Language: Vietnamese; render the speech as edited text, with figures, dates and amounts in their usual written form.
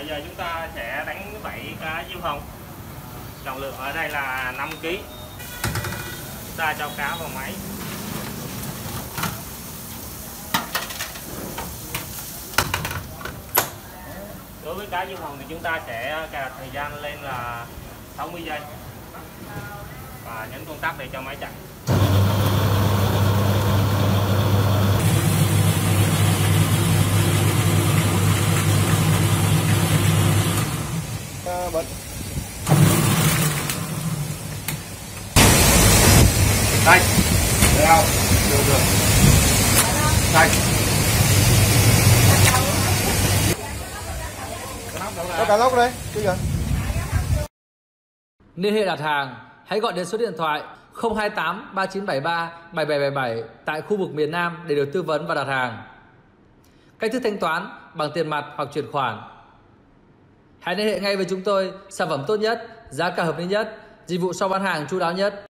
Bây giờ chúng ta sẽ đánh 7 cá diêu hồng. Trọng lượng ở đây là 5 kg. Chúng ta cho cá vào máy. Đối với cá diêu hồng thì chúng ta sẽ cài thời gian lên là 60 giây và nhấn công tắc để cho máy chạy. Bật. Đây, leo, được. Đây. Có cả lóc đây, cứ vậy. Liên hệ đặt hàng, hãy gọi đến số điện thoại 028 3973 7777 tại khu vực miền Nam để được tư vấn và đặt hàng. Cách thức thanh toán bằng tiền mặt hoặc chuyển khoản. Hãy liên hệ ngay với chúng tôi, sản phẩm tốt nhất, giá cả hợp lý nhất, dịch vụ sau bán hàng chu đáo nhất.